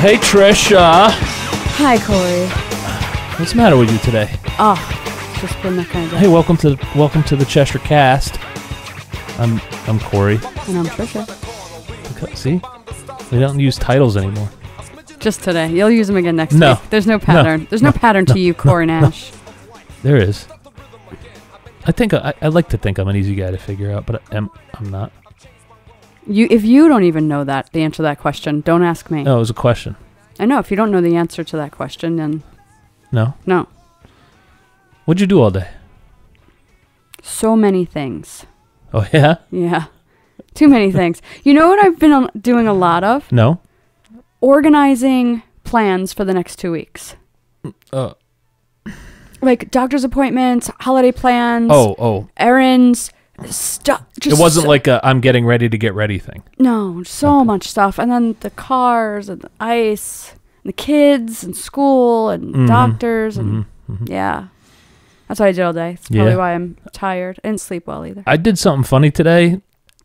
Hey, Trisha. Hi, Corey. What's the matter with you today? Oh, it's just been that kind of day. Hey, welcome to the Cheshire Cast. I'm Corey. And I'm Trisha. See? We don't use titles anymore. Just today. You'll use them again next week. There's no pattern. There's no pattern to you, Corey Nash. There is. I think I like to think I'm an easy guy to figure out, but I'm not. If you don't even know the answer to that question, don't ask me. No, it was a question. I know. If you don't know the answer to that question, then... No? No. What'd you do all day? So many things. Oh, yeah? Yeah. Too many things. You know what I've been doing a lot of? No. Organizing plans for the next 2 weeks. Like doctor's appointments, holiday plans. Oh. Errands. Stuff. It wasn't like a I'm getting ready to get ready thing. No, so much stuff. And then the cars and the ice and the kids and school and doctors. And yeah. That's what I did all day. That's probably why I'm tired. I didn't sleep well either. I did something funny today.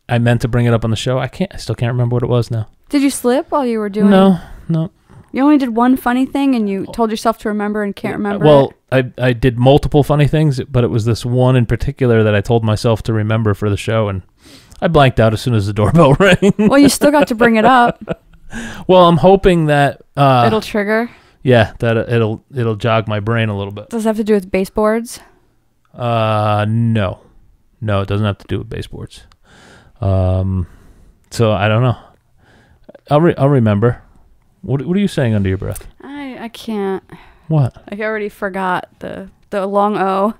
I meant to bring it up on the show. I still can't remember what it was now. Did you slip while you were doing it? No. You only did one funny thing and you told yourself to remember and can't remember it? I did multiple funny things, but it was this one in particular that I told myself to remember for the show, and I blanked out as soon as the doorbell rang. Well, you still got to bring it up. Well, I'm hoping that... it'll trigger? Yeah, that it'll jog my brain a little bit. Does it have to do with baseboards? No. No, it doesn't have to do with baseboards. So I don't know. I'll remember. What are you saying under your breath? I can't. What? I already forgot the long O.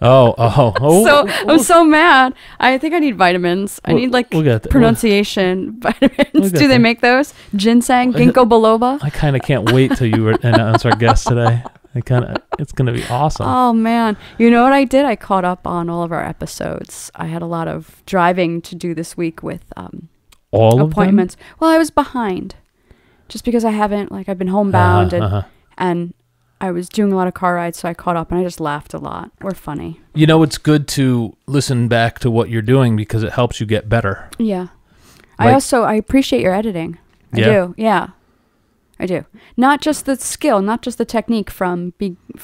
Oh. So I'm so mad. I think I need vitamins. I need like pronunciation vitamins. Do they make those? Ginseng, ginkgo biloba. I kind of can't wait till you announce our guest today. It's gonna be awesome. Oh man, you know what I did? I caught up on all of our episodes. I had a lot of driving to do this week with all appointments. Of them? Well, I was behind, just because I haven't I've been homebound and I was doing a lot of car rides, so I caught up and I just laughed a lot. We're funny. You know, it's good to listen back to what you're doing because it helps you get better. Yeah, I appreciate your editing. I do. Yeah. I do. Not just the skill, not just the technique from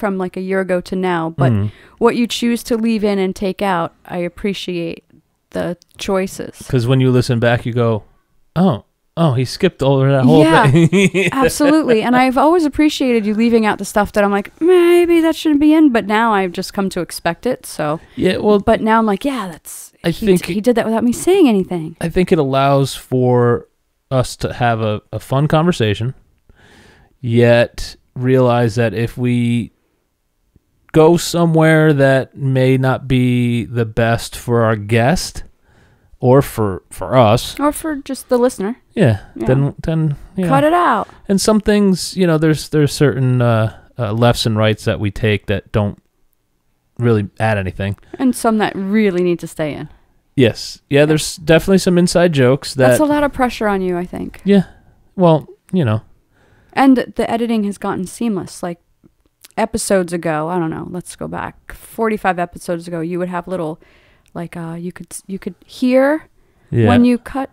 like a year ago to now, but what you choose to leave in and take out, I appreciate the choices. Because when you listen back, you go, oh, he skipped over that whole thing. Absolutely. And I've always appreciated you leaving out the stuff that I'm like, maybe that shouldn't be in, but now I've just come to expect it. So yeah, well, but now I'm like, yeah, I think he did that without me saying anything. I think it allows for us to have a fun conversation. Yet realize that if we go somewhere that may not be the best for our guest or for us or for just the listener, then cut it out. And some things, you know, there's certain lefts and rights that we take that don't really add anything, and some that really need to stay in. Yes, yeah. There's definitely some inside jokes that's a lot of pressure on you, I think. Yeah, well, you know. And the editing has gotten seamless. Like episodes ago, I don't know, let's go back 45 episodes ago, you would have little, like you could hear when you cut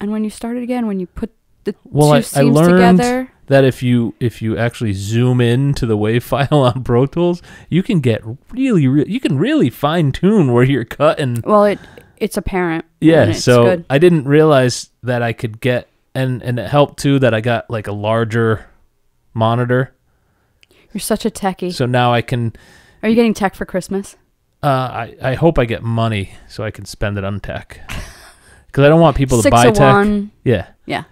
and when you started again, when you put the two scenes together. Well, I learned that if you actually zoom in to the WAV file on Pro Tools, you can get really fine tune where you're cutting. Well, it's apparent. Yeah, it's so good. I didn't realize that I could get. And it helped, too, that I got, like, a larger monitor. You're such a techie. So now I can... Are you getting tech for Christmas? I hope I get money so I can spend it on tech. Because I don't want people to buy tech. Yeah. Yeah.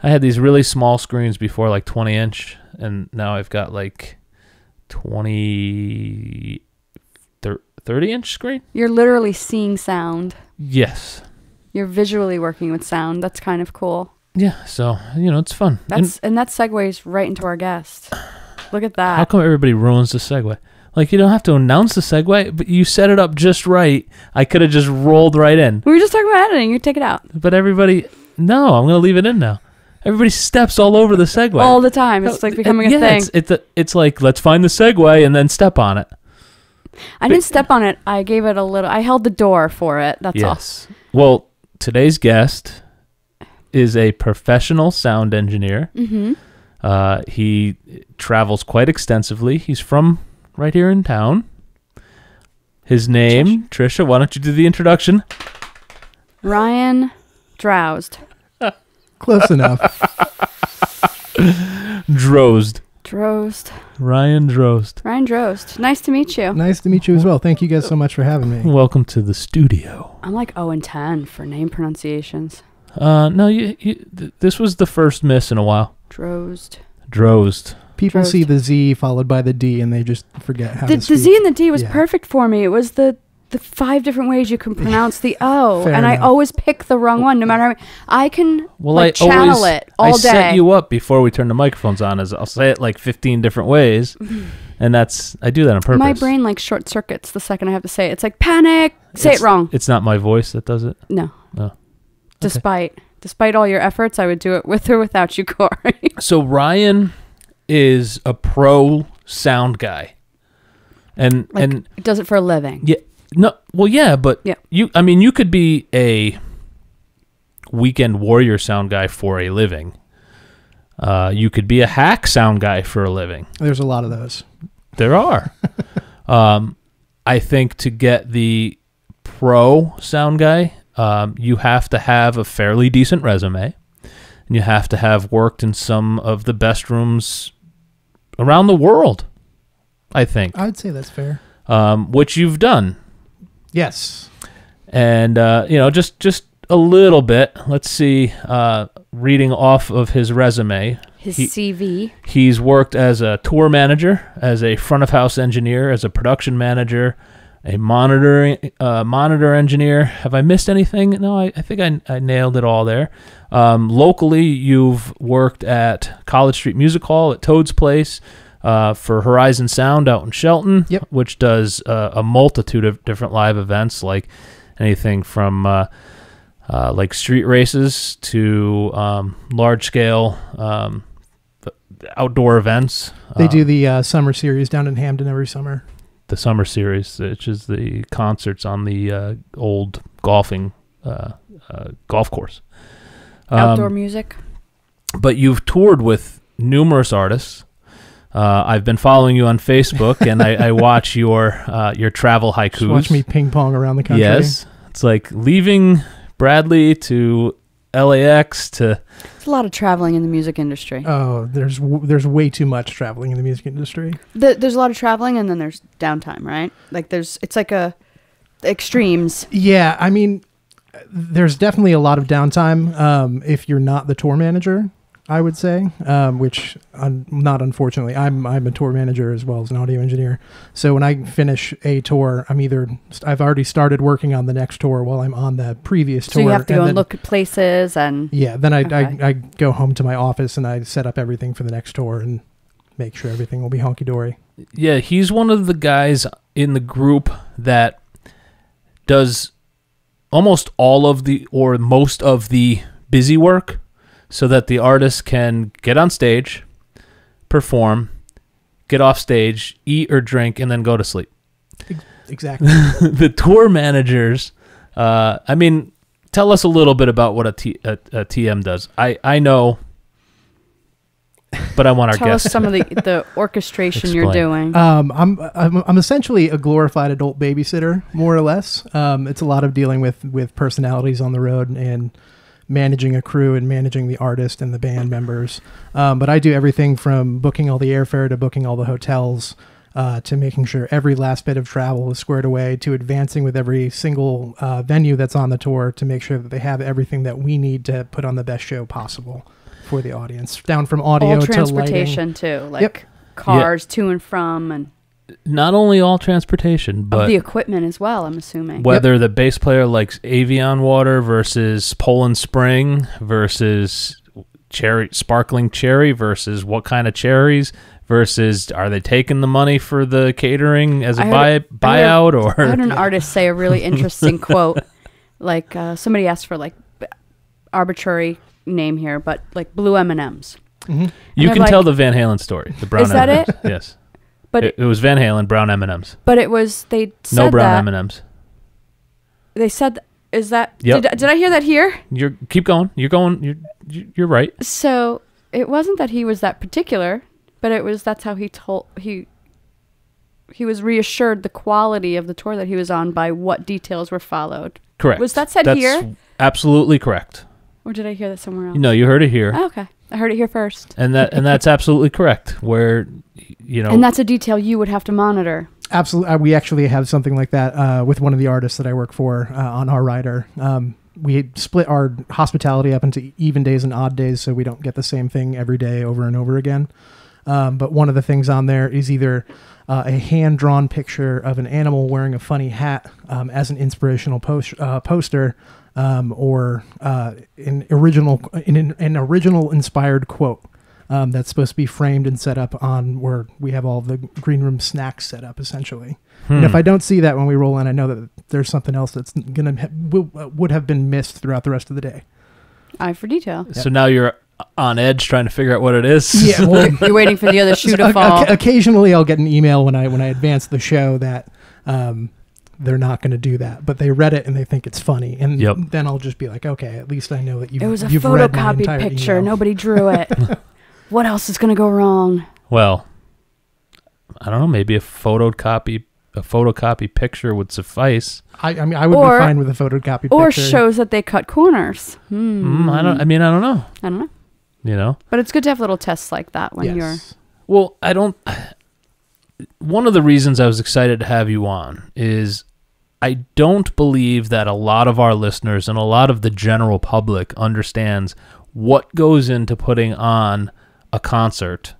I had these really small screens before, like, 20-inch. And now I've got, like, 30-inch screen? You're literally seeing sound. Yes. You're visually working with sound. That's kind of cool. Yeah, so, you know, it's fun. And that segues right into our guest. Look at that. How come everybody ruins the segue? Like, you don't have to announce the segue, but you set it up just right. I could have just rolled right in. We were just talking about editing. You take it out. But everybody, no, I'm going to leave it in now. Everybody steps all over the segue. All the time. It's like becoming a thing. It's like, let's find the segue and then step on it. I didn't step on it. I gave it a little, I held the door for it. That's all. Well, today's guest... is a professional sound engineer. Mm-hmm. He travels quite extensively. He's from right here in town. His name, Trisha, why don't you do the introduction? Ryan Drozd. Close enough. Drozd. Drozd. Ryan Drozd. Ryan Drozd. Nice to meet you. Nice to meet you as well. Thank you guys so much for having me. Welcome to the studio. I'm like 0-10 for name pronunciations. No, this was the first miss in a while. Drozd. Drozd. People Drozd. See the Z followed by the D and they just forget how to speak. The Z and the D was perfect for me. It was the 5 different ways you can pronounce the O. Fair and enough. I always pick the wrong one, no matter how I can channel always, it all day. I set you up before we turn the microphones on as I'll say it like 15 different ways. And that's, I do that on purpose. My brain like short circuits the second I have to say it. It's like panic, say it wrong. It's not my voice that does it? No. No. Okay. Despite all your efforts, I would do it with or without you, Corey. So Ryan is a pro sound guy, and like, and does it for a living. Yeah, no, well, yeah, but yeah. I mean, you could be a weekend warrior sound guy for a living. You could be a hack sound guy for a living. There's a lot of those. There are. I think to get the pro sound guy. You have to have a fairly decent resume, and you have to have worked in some of the best rooms around the world, I think. I'd say that's fair. Which you've done. Yes. And, you know, just a little bit. Let's see, reading off of his resume. His CV. He's worked as a tour manager, as a front-of-house engineer, as a production manager, a monitor engineer. Have I missed anything? No, I think I nailed it all there. Locally, you've worked at College Street Music Hall, at Toad's Place, for Horizon Sound out in Shelton, yep. Which does a multitude of different live events, like anything from like street races to large-scale outdoor events. They do the summer series down in Hamden every summer. The summer series, which is the concerts on the old golfing golf course. Outdoor music. But you've toured with numerous artists. I've been following you on Facebook, and I watch your travel haikus. Just watch me ping pong around the country. Yes, it's like leaving Bradley to LAX to. There's a lot of traveling in the music industry. Oh, there's way too much traveling in the music industry. There's a lot of traveling, and then there's downtime, right? Like it's like a extremes. Yeah, I mean, there's definitely a lot of downtime if you're not the tour manager. I would say, which not unfortunately, I'm a tour manager as well as an audio engineer. So when I finish a tour, I've already started working on the next tour while I'm on the previous tour. So you have to go and look at places and yeah. Then I go home to my office and I set up everything for the next tour and make sure everything will be honky dory. Yeah, he's one of the guys in the group that does almost all of the or most of the busy work. So that the artist can get on stage, perform, get off stage, eat or drink, and then go to sleep. Exactly. The tour managers, I mean, tell us a little bit about what a TM does. I know, but I want our guests. Tell us some of the orchestration you're doing. I'm essentially a glorified adult babysitter, more or less. It's a lot of dealing with personalities on the road and managing a crew and managing the artist and the band members. But I do everything from booking all the airfare to booking all the hotels to making sure every last bit of travel is squared away to advancing with every single venue that's on the tour to make sure that they have everything that we need to put on the best show possible for the audience. Down from audio to transportation too, like yep. Cars to and from and not only all transportation, but the equipment as well, I'm assuming. Whether yep. the bass player likes Evian water versus Poland Spring versus sparkling cherry versus what kind of cherries versus are they taking the money for the catering as a buyout or... I heard an artist say a really interesting quote. Like somebody asked for like arbitrary name here, but like blue M&Ms. Mm-hmm. You can like, tell the Van Halen story, the brown M&Ms. Is that it? Yes. But it was Van Halen, brown M&Ms. But it was, they said no brown M&Ms. They said Is that did I hear that here? You're keep going. You're going. You're right. So it wasn't that he was that particular, but it was that's how he told he was reassured the quality of the tour that he was on by what details were followed. Correct. Was that said here? Absolutely correct. Or did I hear that somewhere else? No, you heard it here. Oh, okay. I heard it here first. And that's absolutely correct. Where, you know, and that's a detail you would have to monitor. Absolutely. We actually have something like that with one of the artists that I work for on our rider. We split our hospitality up into even days and odd days, so we don't get the same thing every day over and over again. But one of the things on there is either a hand-drawn picture of an animal wearing a funny hat as an inspirational poster, or an original inspired quote that's supposed to be framed and set up on where we have all the green room snacks set up, essentially. And if I don't see that when we roll in, I know that there's something else that's gonna would have been missed throughout the rest of the day. Eye for detail. Yep. So now you're on edge trying to figure out what it is. Yeah, well, you're waiting for the other shoe to fall. Occasionally, I'll get an email when I advance the show that they're not going to do that, but they read it and they think it's funny, and then I'll just be like, okay, at least I know that it was a photocopied picture. Email. Nobody drew it. What else is going to go wrong? Well, I don't know. Maybe a photocopy picture would suffice. I mean, I would be fine with a photocopy picture. Or shows that they cut corners. I don't know. I don't know. You know? But it's good to have little tests like that when you're... Well, I don't... One of the reasons I was excited to have you on is I don't believe that a lot of our listeners and a lot of the general public understands what goes into putting on a concert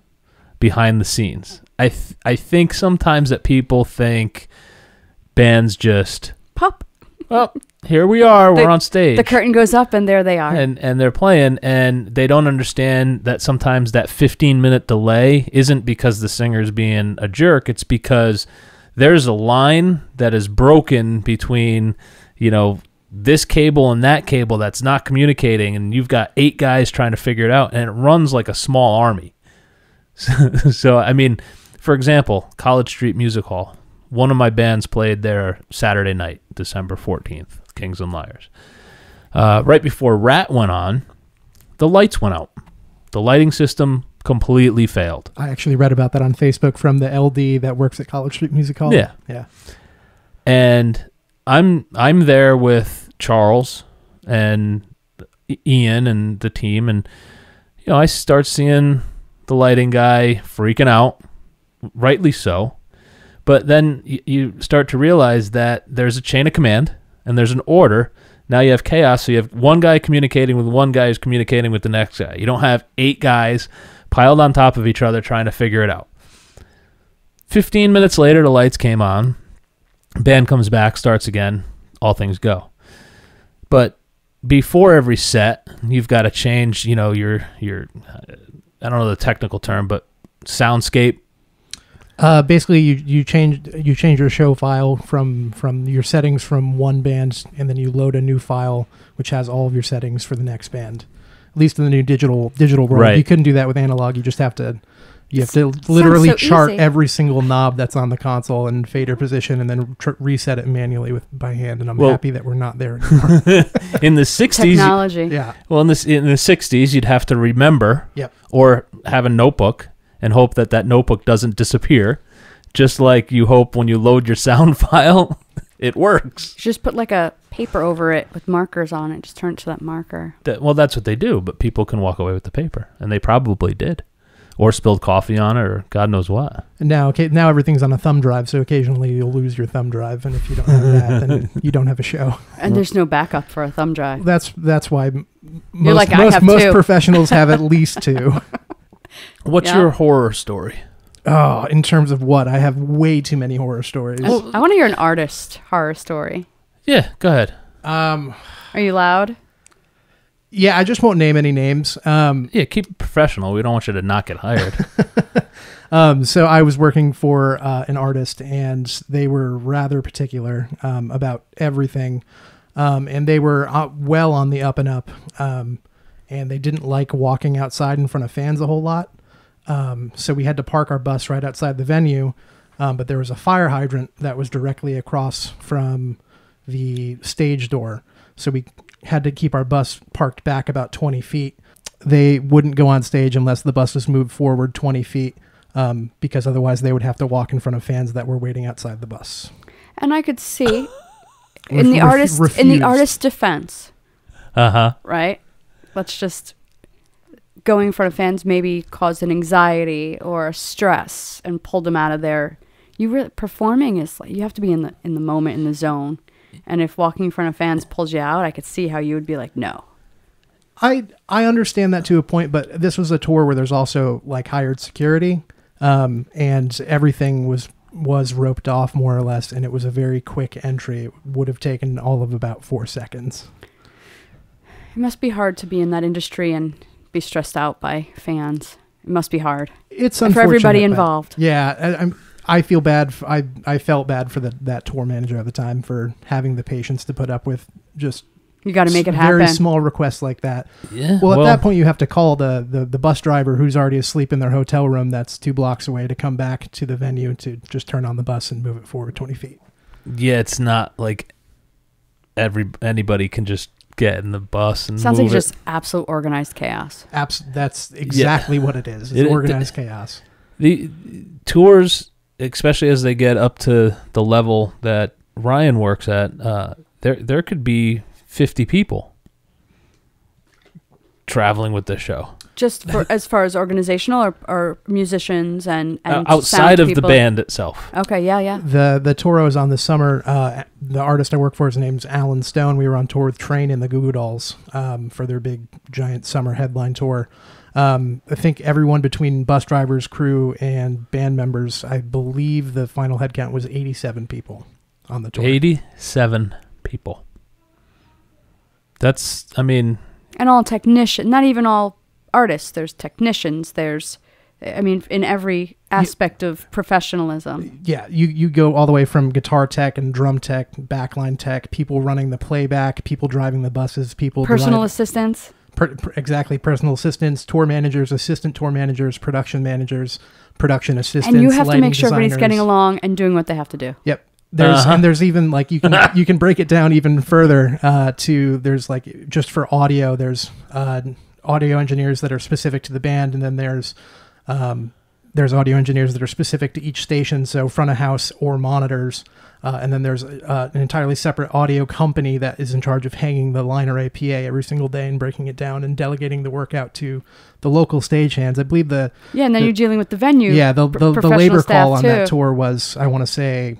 behind the scenes. I think sometimes that people think bands just pop. Well, here we are. We're on stage. The curtain goes up, and there they are. And they're playing, and they don't understand that sometimes that 15-minute delay isn't because the singer's being a jerk. It's because there's a line that is broken between, you know, this cable and that cable that's not communicating, and you've got 8 guys trying to figure it out, and it runs like a small army. So I mean... For example, College Street Music Hall. One of my bands played there Saturday night, December 14th, Kings and Liars. Right before Rat went on, the lights went out. The lighting system completely failed. I actually read about that on Facebook from the LD that works at College Street Music Hall. Yeah. Yeah. And I'm there with Charles and Ian and the team, and you know, I start seeing the lighting guy freaking out. Rightly so, but then you start to realize that there's a chain of command and there's an order. Now you have chaos, so you have one guy communicating with one guy who's communicating with the next guy. You don't have 8 guys piled on top of each other trying to figure it out. 15 minutes later, the lights came on. Band comes back, starts again. All things go. But before every set, you've got to change, you know, your I don't know the technical term, but soundscape. Basically, you change your show file from your settings from one band, and then you load a new file which has all of your settings for the next band. At least in the new digital world, right. You couldn't do that with analog. You just have to literally chart every single knob that's on the console and fader position, and then reset it manually by hand. And I'm happy that we're not there anymore. In the '60s, technology. Yeah. Well, in the '60s, you'd have to remember. Yep. Or have a notebook. And hope that notebook doesn't disappear, just like you hope when you load your sound file, it works. You just put like a paper over it with markers on it. Just turn it to that marker. Well, that's what they do, but people can walk away with the paper, and they probably did, or spilled coffee on it, or God knows what. And now everything's on a thumb drive, so occasionally you'll lose your thumb drive, and if you don't have that, then you don't have a show. And there's no backup for a thumb drive. That's why most professionals have at least 2. What's your horror story? Oh, in terms of what? I have way too many horror stories. Well, I want to hear an artist horror story. Yeah, go ahead. Are you loud? Yeah, I just won't name any names. Yeah, keep it professional. We don't want you to not get hired. So I was working for an artist, and they were rather particular about everything. And they were well on the up and up. And they didn't like walking outside in front of fans a whole lot. So we had to park our bus right outside the venue. But there was a fire hydrant that was directly across from the stage door. so we had to keep our bus parked back about 20 feet. They wouldn't go on stage unless the buses moved forward 20 feet because otherwise they would have to walk in front of fans that were waiting outside the bus. And I could see in the artist's defense. Uh-huh. Right? Let's just go in front of fans maybe caused an anxiety or stress and pulled them out of their performing is like you have to be in the moment, in the zone. And if walking in front of fans pulls you out, I could see how you would be like, no. I understand that to a point, but this was a tour where there's also like hired security, and everything was roped off more or less, and it was a very quick entry. It would have taken all of about 4 seconds. It must be hard to be in that industry and be stressed out by fans. It must be hard. It's unfortunate for everybody involved. Yeah, I feel bad. I felt bad for that tour manager at the time for having the patience to put up with just. You got to make it happen. Very small requests like that. Yeah. Well, at that point, you have to call the bus driver who's already asleep in their hotel room that's 2 blocks away to come back to the venue to just turn on the bus and move it forward 20 feet. Yeah, it's not like anybody can just get in the bus and move it. Sounds like just absolute organized chaos. That's exactly what it is. It's organized chaos. The tours, especially as they get up to the level that Ryan works at, there could be 50 people traveling with this show. Just for, as far as organizational or musicians and outside of people. The band itself. Okay, yeah, yeah. The tour I was on this summer, the artist I work for, his name's Alan Stone. We were on tour with Train and the Goo Goo Dolls for their big, giant summer headline tour. I think everyone between bus drivers, crew, and band members, I believe the final head count was 87 people on the tour. 87 people. That's, I mean... And all technicians, not even all artists. There's technicians. There's, I mean, in every aspect of professionalism. Yeah, you go all the way from guitar tech and drum tech, backline tech, people running the playback, people driving the buses, people... Personal assistants. Exactly, personal assistants, tour managers, assistant tour managers, production managers, production assistants, and you have to make sure everybody's getting along and doing what they have to do. Yep. There's and there's even like you can break it down even further to there's like just for audio there's audio engineers that are specific to the band, and then there's audio engineers that are specific to each station, so front of house or monitors, and then there's an entirely separate audio company that is in charge of hanging the line array PA every single day and breaking it down and delegating the work out to the local stagehands. I believe the and then you're dealing with the venue. Yeah, the labor call on that tour was I want to say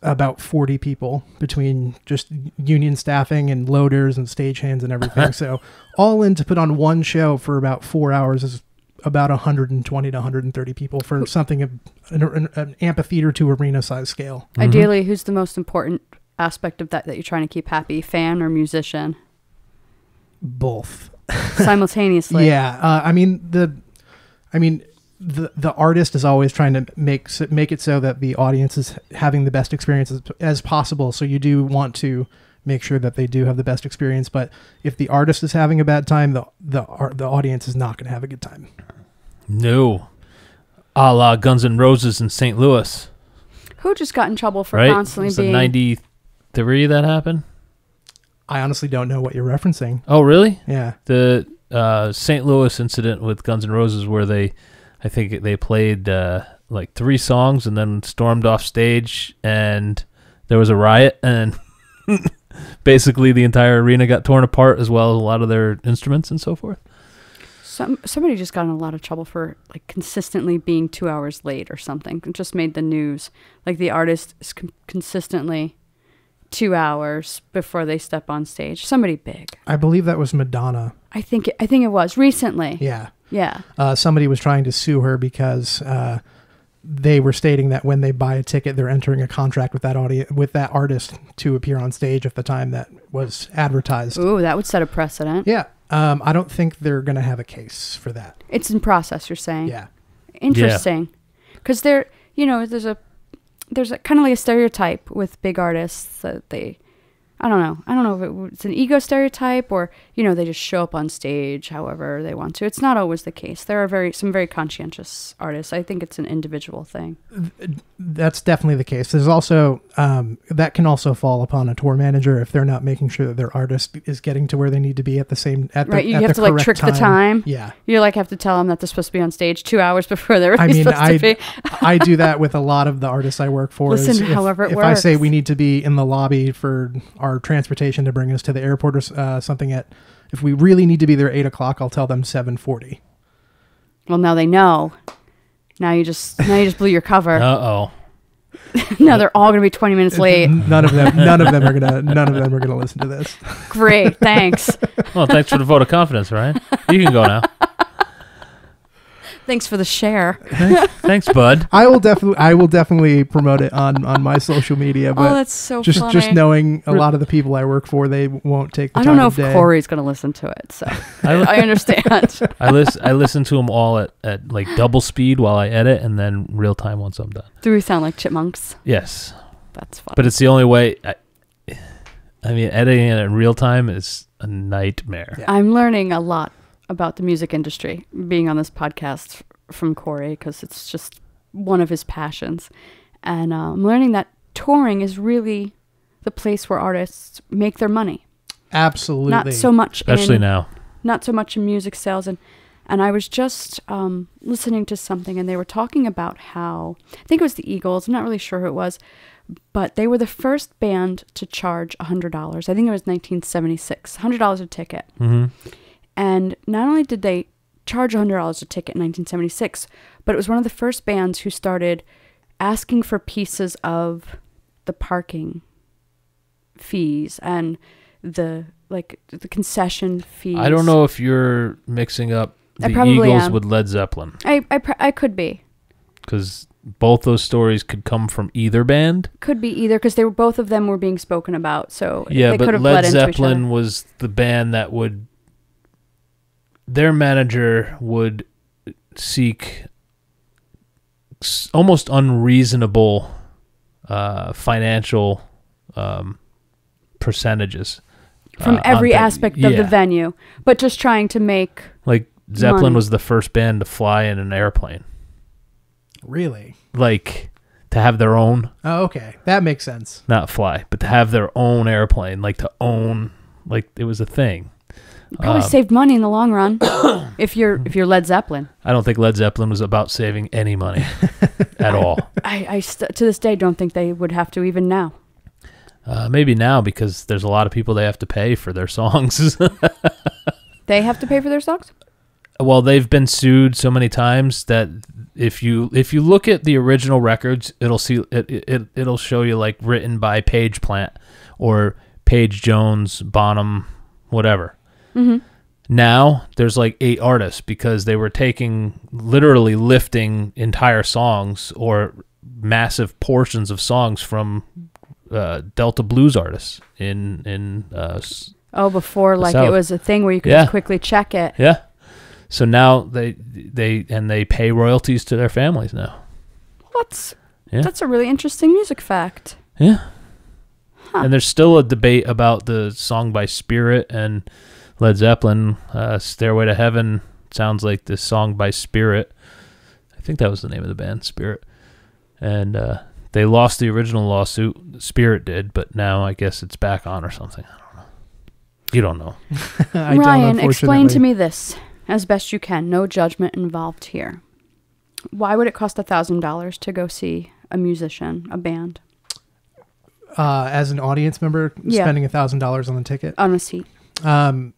about 40 people between just union staffing and loaders and stagehands and everything. So all in to put on one show for about 4 hours is about 120 to 130 people for something of an amphitheater to arena size scale. Ideally, who's the most important aspect of that you're trying to keep happy, fan or musician? Both. Simultaneously. Yeah. I mean, the artist is always trying to make it so that the audience is having the best experience as possible. So you do want to make sure that they do have the best experience. But if the artist is having a bad time, the audience is not going to have a good time. No. A la Guns N' Roses in St. Louis. Who just got in trouble for constantly being... Was it 93 that happened? I honestly don't know what you're referencing. Oh, really? Yeah. The St. Louis incident with Guns N' Roses where they... I think they played like 3 songs and then stormed off stage, and there was a riot, and basically the entire arena got torn apart as well as a lot of their instruments and so forth. Somebody just got in a lot of trouble for like consistently being 2 hours late or something. It just made the news. Like the artist is consistently 2 hours before they step on stage. Somebody big. I believe that was Madonna. I think it was recently. Yeah. Yeah. Somebody was trying to sue her because they were stating that when they buy a ticket, they're entering a contract with that artist to appear on stage at the time that was advertised. Ooh, that would set a precedent. Yeah. I don't think they're going to have a case for that. It's in process, you're saying? Yeah. Interesting. Because there, you know, there's a kind of like a stereotype with big artists that they I don't know. I don't know if it's an ego stereotype or, you know, they just show up on stage however they want to. It's not always the case. There are some very conscientious artists. I think it's an individual thing. That's definitely the case. There's also, that can also fall upon a tour manager if they're not making sure that their artist is getting to where they need to be at the same, at the right, you at have the to like trick time. The time. Yeah. You like have to tell them that they're supposed to be on stage 2 hours before they're really supposed to be. I do that with a lot of the artists I work for. Listen, however it works. If I say we need to be in the lobby for our transportation to bring us to the airport or something if we really need to be there 8 o'clock, I'll tell them 7:40. Well, now they know. Now you just blew your cover. Uh-oh. Now they're all going to be 20 minutes late. None of them are going to listen to this. Great. Thanks. Well, thanks for the vote of confidence, Ryan. You can go now. Thanks for the share. Thanks, bud. I will definitely promote it on my social media. But oh, that's so funny. Just knowing a lot of the people I work for, they won't take the time. I don't know if Corey's going to listen to it, so I understand. I listen to them all at like double speed while I edit, and then real time once I'm done. Do we sound like chipmunks? Yes. That's funny. But it's the only way. I mean, editing it in real time is a nightmare. Yeah. I'm learning a lot about the music industry, being on this podcast from Corey, because it's just one of his passions. And I'm learning that touring is really the place where artists make their money. Absolutely. Not so much. Especially now. Not so much in music sales. And I was just listening to something, and they were talking about how, I think it was the Eagles, I'm not really sure who it was, but they were the first band to charge $100. I think it was 1976, $100 a ticket. Mm-hmm. And not only did they charge $100 a ticket in 1976, but it was one of the first bands who started asking for pieces of the parking fees and the concession fees. I don't know if you're mixing up the Eagles with Led Zeppelin. I could be. Because both those stories could come from either band. Could be either, because both of them were being spoken about. So yeah, they could have bled into each other. Led Zeppelin was the band that would. Their manager would seek almost unreasonable financial percentages from every aspect of the venue, but just trying to make like Zeppelin money. Was the first band to fly in an airplane. Really? Like to have their own. Oh, okay, that makes sense. Not fly, but to have their own airplane, like to own, like it was a thing. You probably saved money in the long run if you're Led Zeppelin. I don't think Led Zeppelin was about saving any money at all. I to this day don't think they would have to even now. Maybe now, because there's a lot of people they have to pay for their songs. They have to pay for their songs? Well, they've been sued so many times that if you look at the original records, it'll show you like written by Page Plant or Page Jones, Bonham, whatever. Mm-hmm. Now there's like 8 artists because they were literally lifting entire songs or massive portions of songs from Delta blues artists before like South. It was a thing where you could just quickly check it. Yeah. So now they pay royalties to their families now. What? Yeah. That's a really interesting music fact. Yeah. Huh. And there's still a debate about the song by Spirit and Led Zeppelin, Stairway to Heaven sounds like this song by Spirit. I think that was the name of the band, Spirit. And they lost the original lawsuit. Spirit did, but now I guess it's back on or something. I don't know. You don't know. Ryan, explain to me this as best you can. No judgment involved here. Why would it cost $1,000 to go see a musician, a band? As an audience member, spending $1,000 on the ticket? On a seat. I'd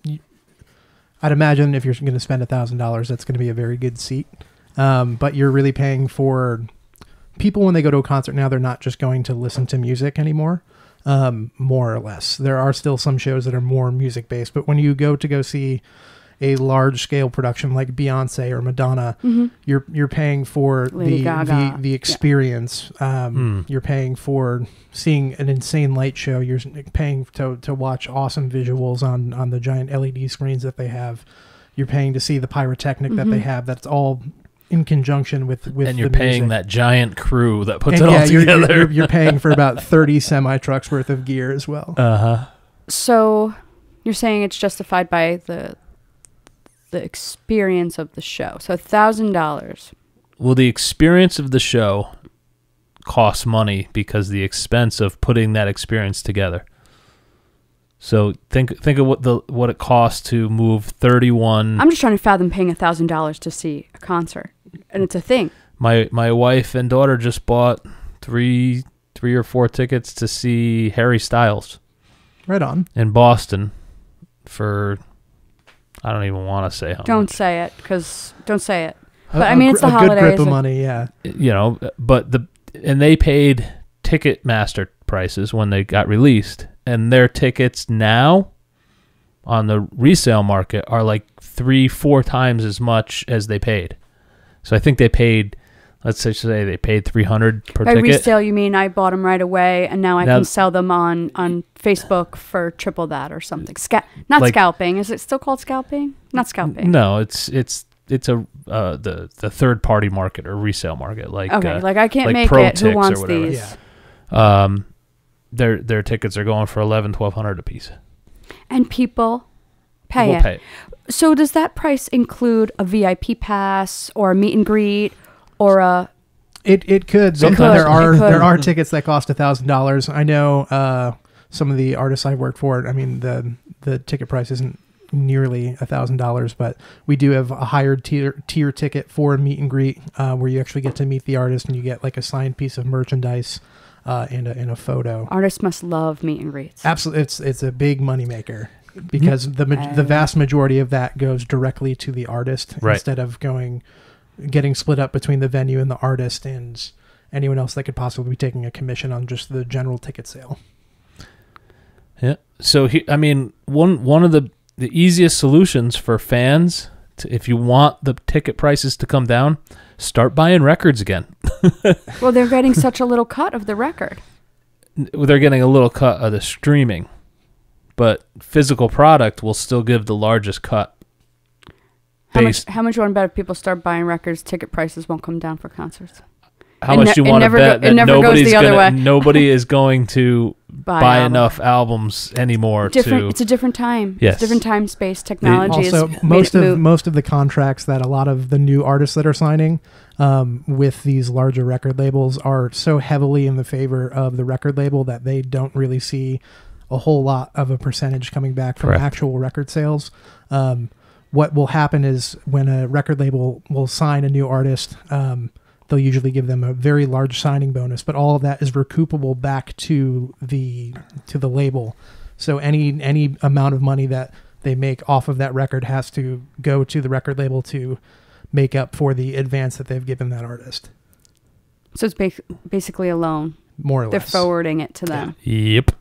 imagine if you're going to spend $1,000, that's going to be a very good seat. But you're really paying for people when they go to a concert. Now they're not just going to listen to music anymore. More or less, there are still some shows that are more music based, but when you go to go see a large scale production like Beyonce or Madonna, mm-hmm. you're paying for the experience. Yeah. You're paying for seeing an insane light show. You're paying to watch awesome visuals on the giant LED screens that they have. You're paying to see the pyrotechnic mm-hmm. that they have. That's all in conjunction with and you're paying music. That giant crew that puts it all together. You're paying for about 30 semi trucks worth of gear as well. So you're saying it's justified by the experience of the show. So $1,000. Well, the experience of the show costs money because the expense of putting that experience together. So think of what it costs to move 31. I'm just trying to fathom paying $1,000 to see a concert, and it's a thing. My wife and daughter just bought three or four tickets to see Harry Styles. Right on. In Boston, for I don't even want to say how. Don't much. Say it, because don't say it. But I mean, it's the holidays. A good grip of money, yeah. You know, but they paid Ticketmaster prices when they got released. And their tickets now on the resale market are like 3-4 times as much as they paid. So I think they paid, let's say they paid $300 per ticket. By resale, you mean I bought them right away, and now I can sell them on Facebook for triple that or something. Not scalping. Is it still called scalping? Not scalping. No, it's the third party market or resale market. Like okay, like I can't like make Pro it. Who wants these? Yeah. Their tickets are going for $1,100-$1,200 a piece, and people pay it. So does that price include a VIP pass or a meet and greet or a? It could. Sometimes there are tickets that cost $1,000. I know some of the artists I work for. I mean the ticket price isn't nearly $1,000, but we do have a higher tier ticket for a meet and greet where you actually get to meet the artist and you get like a signed piece of merchandise. In a photo. Artists must love meet and greets. Absolutely. It's a big moneymaker because the vast majority of that goes directly to the artist instead of getting split up between the venue and the artist and anyone else that could possibly be taking a commission on just the general ticket sale. Yeah. So I mean, one of the easiest solutions for fans, if you want the ticket prices to come down, start buying records again. Well, they're getting such a little cut of the record. They're getting a little cut of the streaming, but physical product will still give the largest cut. How much you want to bet if people start buying records, ticket prices won't come down for concerts? How much you want to bet that nobody is going to buy enough albums anymore? It's a different time. Yes. It's a different time, space, technology. Also, most of the contracts that a lot of the new artists that are signing with these larger record labels are so heavily in the favor of the record label that they don't really see a whole lot of a percentage coming back from actual record sales. What will happen is when a record label will sign a new artist, they'll usually give them a very large signing bonus, but all of that is recoupable back to the label. So any amount of money that they make off of that record has to go to the record label to make up for the advance that they've given that artist. So it's basically a loan. More or less. They're forwarding it to them. Yep.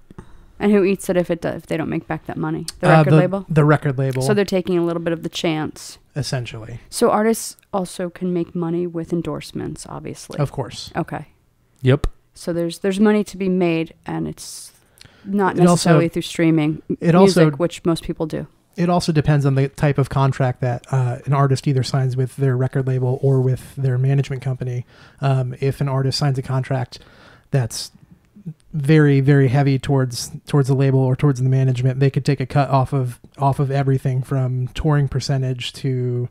And who eats it if they don't make back that money? The record label? The record label. So they're taking a little bit of the chance. Essentially. So artists also can make money with endorsements, obviously. Of course. Okay. Yep. So there's money to be made, and it's not necessarily through streaming music, which most people do. It also depends on the type of contract that an artist either signs with their record label or with their management company. If an artist signs a contract that's very, very heavy towards the label or towards the management, they could take a cut off of everything from touring percentage to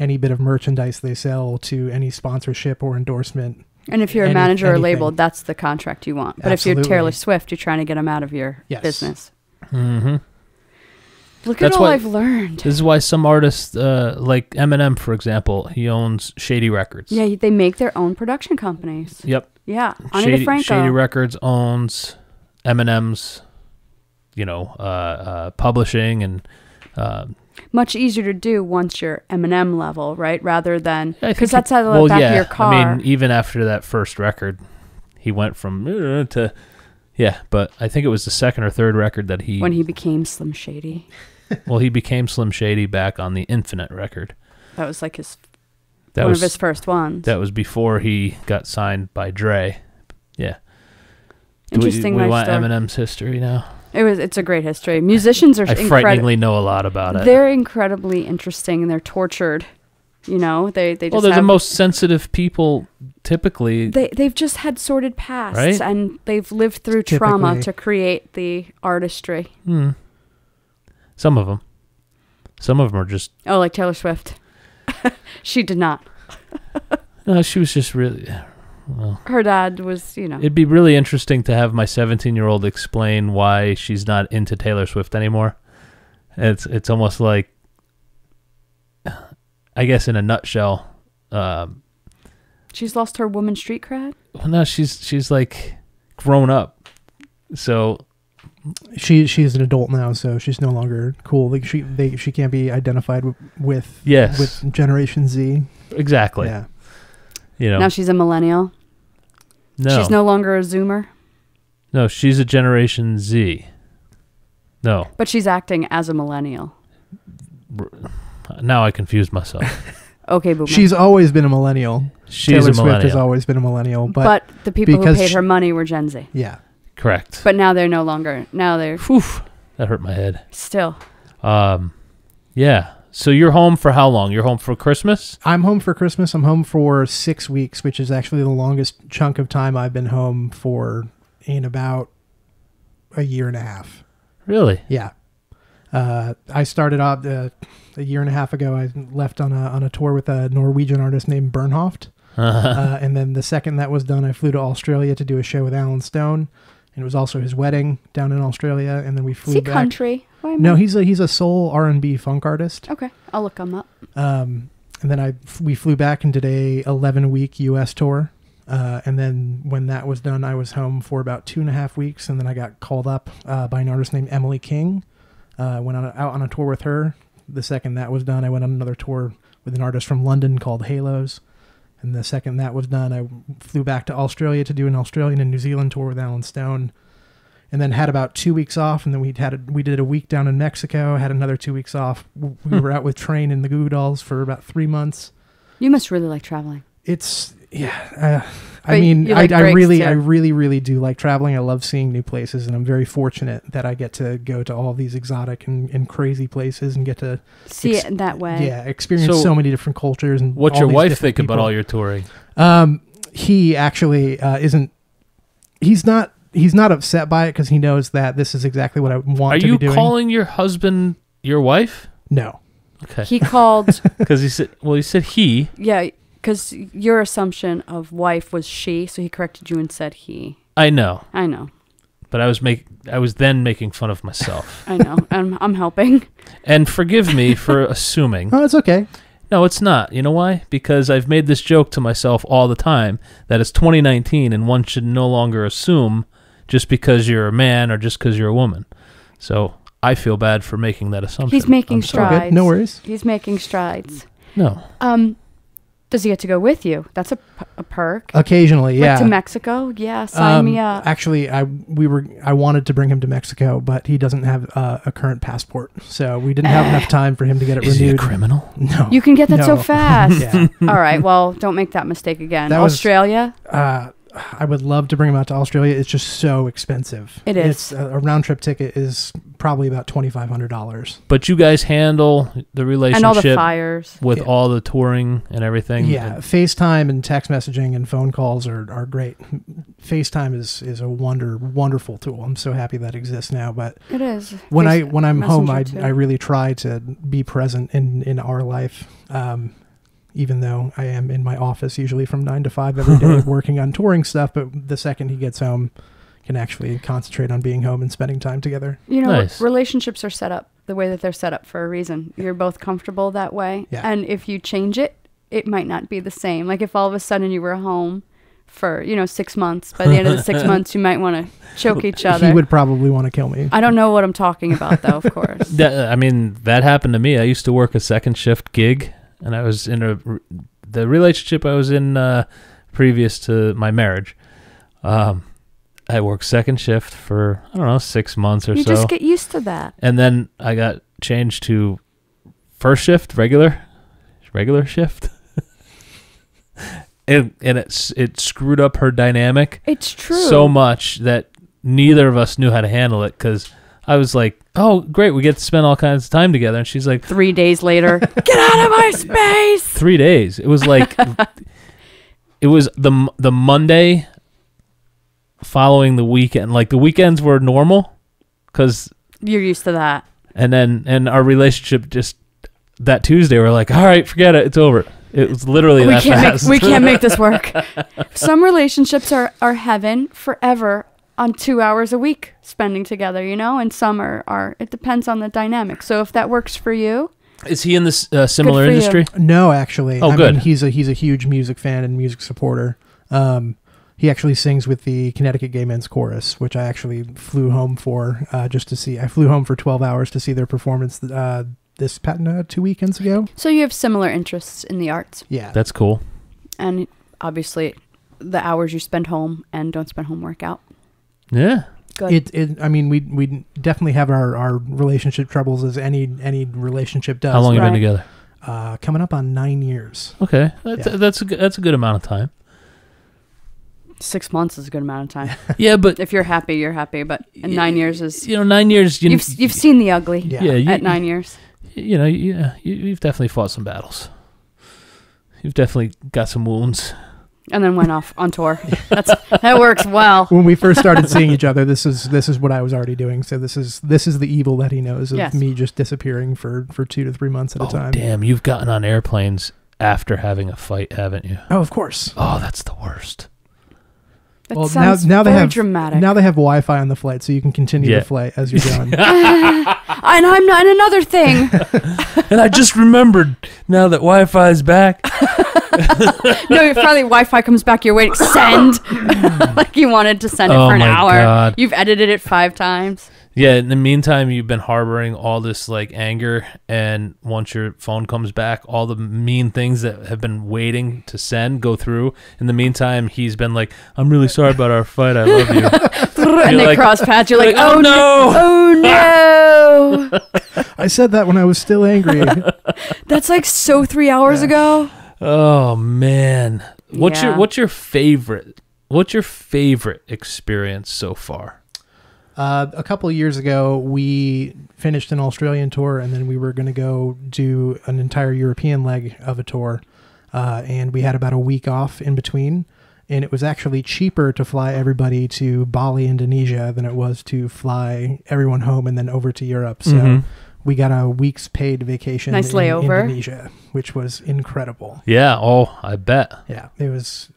any bit of merchandise they sell to any sponsorship or endorsement. And if you're a manager or label, that's the contract you want. But absolutely. If you're Taylor Swift, you're trying to get them out of your business. Mm-hmm. Look at all I've learned. This is why some artists, like Eminem, for example, he owns Shady Records. Yeah, they make their own production companies. Yep. Yeah, Shady Records owns Eminem's, publishing and. Much easier to do once you're Eminem level, right? Rather than because that's how the back of your car. I mean, even after that first record, he went from to. Yeah, but I think it was the second or third record that when he became Slim Shady. Well, he became Slim Shady back on the Infinite record. That was like his. That was one of his first ones. That was before he got signed by Dre. Yeah. Interesting. We want Eminem's history now. It's a great history. Musicians are I frighteningly know a lot about it. They're incredibly interesting, and they're tortured You know, they just well, they're the most sensitive people typically. They've just had sordid pasts, right? And they've lived through trauma to create the artistry. Hmm. Some of them. Some of them are just... Oh, like Taylor Swift. She did not. No, she was just really... Well, her dad was, you know... It'd be really interesting to have my 17-year-old explain why she's not into Taylor Swift anymore. It's almost like... I guess in a nutshell, she's lost her woman street cred. Well, no, she's like grown up, so she's an adult now, so she's no longer cool. Like she can't be identified with with Generation Z. Exactly. Yeah. You know. Now she's a millennial. No, she's no longer a Zoomer. No, she's a Generation Z. No, but she's acting as a millennial. Now I confused myself. Okay, boomer. She's always been a millennial. Taylor Swift has always been a millennial, but the people who paid her money were Gen Z. Yeah, correct. But now they're no longer. Now they're. Whew, that hurt my head. Still. Yeah. So you're home for how long? You're home for Christmas? I'm home for Christmas. I'm home for 6 weeks, which is actually the longest chunk of time I've been home for in about a year and a half. Really? Yeah. I started off a year and a half ago. I left on a tour with a Norwegian artist named Bernhoft, and then the second that was done, I flew to Australia to do a show with Alan Stone, and it was also his wedding down in Australia. And then we flew back. Country? No, he's a soul R&B funk artist. Okay, I'll look him up. And then we flew back, and did a 11-week U.S. tour. And then when that was done, I was home for about 2.5 weeks, and then I got called up by an artist named Emily King. Went out on a tour with her. The second that was done, I went on another tour with an artist from London called Halos. And the second that was done, I flew back to Australia to do an Australian and New Zealand tour with Alan Stone. And then had about 2 weeks off. And then we did a week down in Mexico, had another 2 weeks off. We were out with Train and the Goo Goo Dolls for about 3 months. You must really like traveling. It's... Yeah, I mean, like I really do like traveling. I love seeing new places, and I'm very fortunate that I get to go to all these exotic and crazy places and get to see it in that way. Yeah, experience so many different cultures. And what's your wife think about all your touring? He actually isn't. He's not upset by it because he knows that this is exactly what I want to be doing. Are you calling your husband your wife? No. Okay. He called because he said. Well, he said he. Yeah. Because your assumption of wife was she, so he corrected you and said he. I know. But I was then making fun of myself. I know. I'm helping. And forgive me for assuming. Oh, it's okay. No, it's not. You know why? Because I've made this joke to myself all the time that it's 2019 and one should no longer assume just because you're a man or just because you're a woman. So I feel bad for making that assumption. He's making strides. Okay. No worries. He's making strides. No. Does he get to go with you? That's a perk. Occasionally, yeah. Like to Mexico? Yeah, sign me up. Actually, I wanted to bring him to Mexico, but he doesn't have a current passport, so we didn't have enough time for him to get it renewed. Is he a criminal? No. You can get that so fast. Yeah. All right, well, don't make that mistake again. Australia? I would love to bring him out to Australia. It's just so expensive. It is. It's a round trip ticket is probably about $2,500. But you guys handle the relationship and all the fires with all the touring and everything. Yeah, FaceTime and text messaging and phone calls are great. FaceTime is a wonderful tool. I'm so happy that exists now. But it is. When I'm home, I really try to be present in our life. Even though I am in my office usually from 9 to 5 every day working on touring stuff, but the second he gets home, can actually concentrate on being home and spending time together. You know, nice. Relationships are set up the way that they're set up for a reason. Yeah. You're both comfortable that way. Yeah. And if you change it, it might not be the same. Like if all of a sudden you were home for, 6 months, by the end of the 6 months, you might want to choke each other. He would probably want to kill me. I don't know what I'm talking about though, of course. That happened to me. I used to work a second shift gig. And I was in the relationship I was in previous to my marriage. I worked second shift for, 6 months or so. You just get used to that. And then I got changed to first shift, regular shift. and it screwed up her dynamic. It's true. So much that neither of us knew how to handle it because I was like, oh, great, we get to spend all kinds of time together. And she's like... 3 days later, get out of my space! 3 days. It was like... it was the Monday following the weekend. Like, the weekends were normal because... You're used to that. And then, and our relationship just... That Tuesday, we're like, all right, forget it. It's over. It was literally that fast. We can't make this work. Some relationships are heaven forever on 2 hours a week spending together, you know? And some are it depends on the dynamic. So if that works for you. Is he in this similar industry? You. No, actually. Oh, I mean, he's a huge music fan and music supporter. He actually sings with the Connecticut Gay Men's Chorus, which I actually flew home for just to see. I flew home for 12 hours to see their performance this 2 weekends ago. So you have similar interests in the arts. Yeah. That's cool. And obviously the hours you spend home and don't spend home work out. Yeah. Good. I mean, we definitely have our relationship troubles as any relationship does. How long have you been together? Coming up on 9 years. Okay. That's a good amount of time. 6 months is a good amount of time. Yeah, but if you're happy, you're happy. But 9 years is, you know, 9 years. You've seen the ugly. Yeah. At 9 years. You know, you've definitely fought some battles. You've definitely got some wounds. And then went off on tour. That works well. When we first started seeing each other, this is what I was already doing. So this is the evil that he knows of me just disappearing for 2 to 3 months at a time. Damn, you've gotten on airplanes after having a fight, haven't you? Oh, of course. Oh, that's the worst. That well, now they have dramatic. Now they have Wi-Fi on the flight, so you can continue the flight as you're going. And another thing. And I just remembered now that Wi-Fi is back. No, finally Wi-Fi comes back. You're waiting. Send. Like you wanted to send it for an hour. God. You've edited it 5 times. Yeah. In the meantime, you've been harboring all this like anger, and once your phone comes back, all the mean things that have been waiting to send go through. In the meantime, he's been like, "I'm really sorry about our fight. I love you." And they like, cross paths. You're like, "Oh no! Oh no!" I said that when I was still angry. That's like so 3 hours ago. Oh man, what's your favorite experience so far? A couple of years ago, we finished an Australian tour, and then we were going to go do an entire European leg of a tour, and we had about a week off in between, and it was actually cheaper to fly everybody to Bali, Indonesia, than it was to fly everyone home and then over to Europe, so we got a week's paid vacation in Indonesia, which was incredible. Yeah, oh, I bet. Yeah, it was